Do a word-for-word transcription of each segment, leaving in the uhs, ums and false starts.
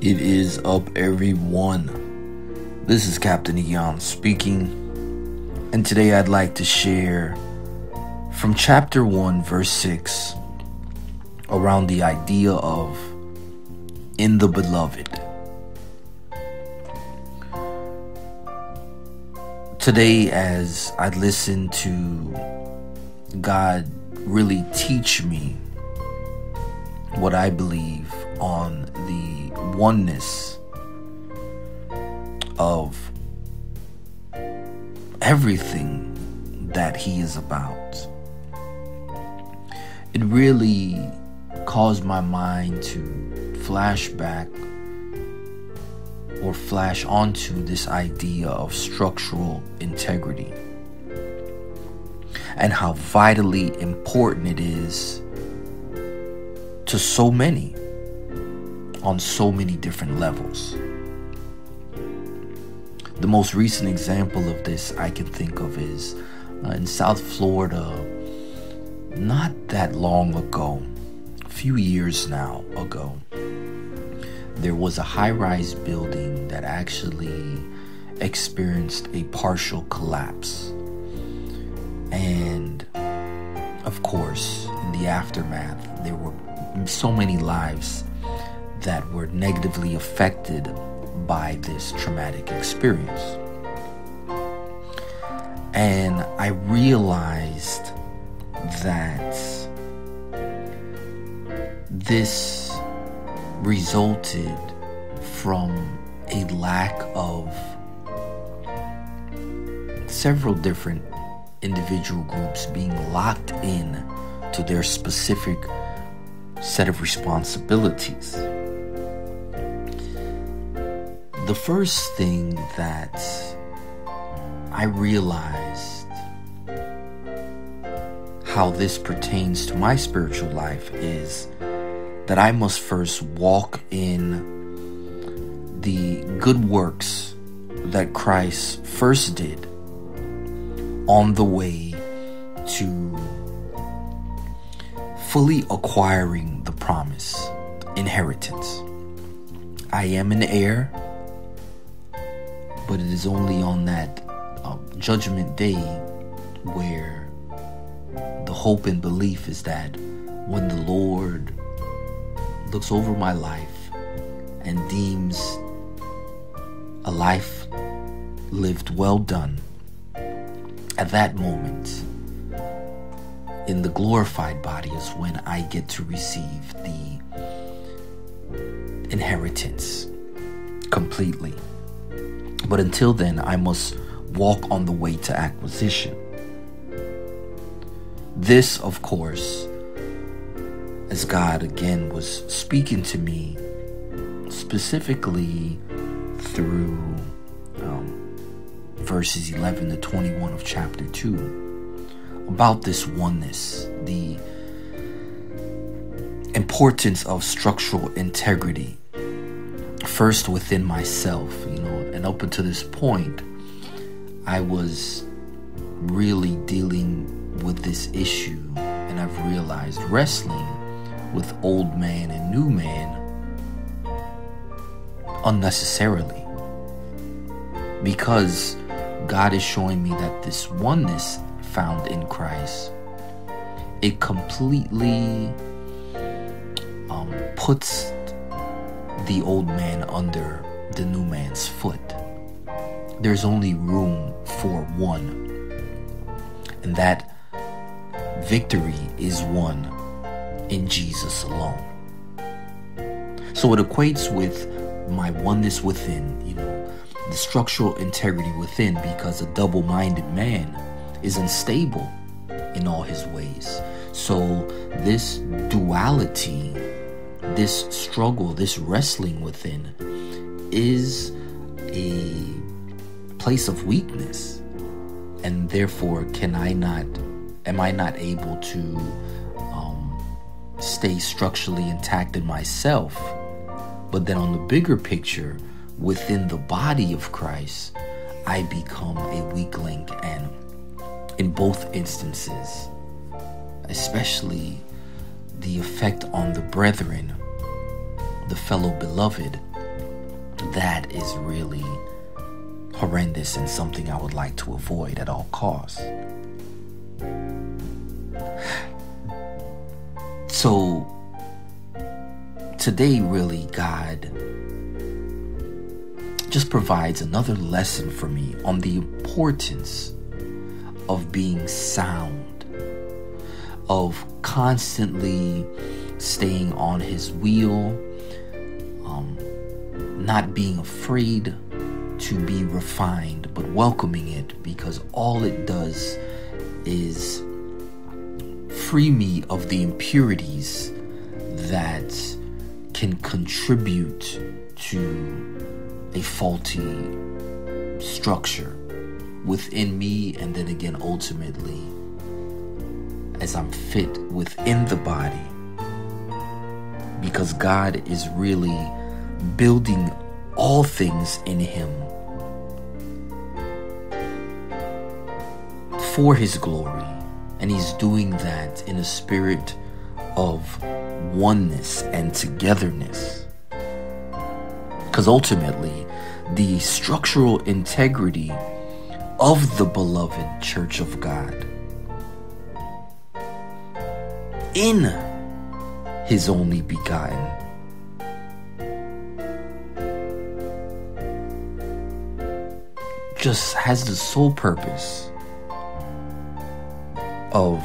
It is up, everyone. This is Captain Eon speaking, and today I'd like to share from chapter one, verse six, around the idea of in the beloved. Today, as I listen to God really teach me what I believe on the oneness of everything that He is about, it really caused my mind to flash back or flash onto this idea of structural integrity and how vitally important it is to so many on so many different levels. The most recent example of this I can think of is uh, in South Florida, not that long ago, a few years now ago, there was a high-rise building that actually experienced a partial collapse. And of course, in the aftermath, there were so many lives that were negatively affected by this traumatic experience. And I realized that this resulted from a lack of several different individual groups being locked in to their specific set of responsibilities. The first thing that I realized how this pertains to my spiritual life is that I must first walk in the good works that Christ first did on the way to fully acquiring the promise, inheritance. I am an heir, but it is only on that uh, judgment day where the hope and belief is that when the Lord looks over my life and deems a life lived well done, at that moment, in the glorified body, is when I get to receive the inheritance completely. But until then, I must walk on the way to acquisition. This, of course, as God again was speaking to me, specifically through um, verses eleven to twenty-one of chapter two, about this oneness, the importance of structural integrity, first within myself, you know, and up until this point, I was really dealing with this issue, and I've realized wrestling with old man and new man unnecessarily, because God is showing me that this oneness found in Christ, it completely um, puts the old man under the new man's foot. There's only room for one, and that victory is won in Jesus alone. So it equates with my oneness within, you know, the structural integrity within, because a double-minded man is unstable in all his ways. So this duality, this struggle, this wrestling within is a place of weakness, and therefore can I not, am I not able to um, stay structurally intact in myself? But then on the bigger picture, within the body of Christ, I become a weak link. And in both instances, especially the effect on the brethren, the fellow beloved, that is really horrendous and something I would like to avoid at all costs. So today, really, God just provides another lesson for me on the importance of being sound, of constantly staying on His wheel, um, not being afraid to be refined, but welcoming it, because all it does is free me of the impurities that can contribute to a faulty structure within me, and then again, ultimately, as I'm fit within the body, because God is really building all things in Him for His glory, and He's doing that in a spirit of oneness and togetherness, because ultimately the structural integrity of the beloved Church of God in His only begotten just has the sole purpose of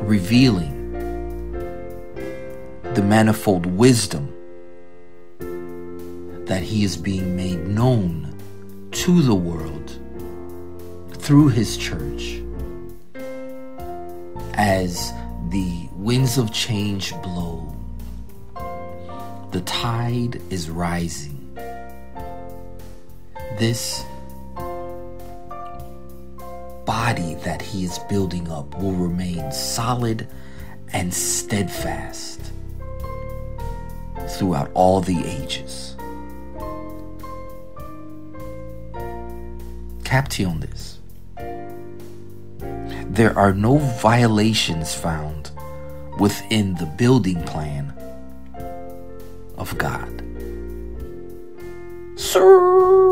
revealing the manifold wisdom that He is being made known to the world through His church as the winds of change blow. The tide is rising. This body that He is building up will remain solid and steadfast throughout all the ages. KaPtEonThis. There are no violations found within the building plan of God. Sir.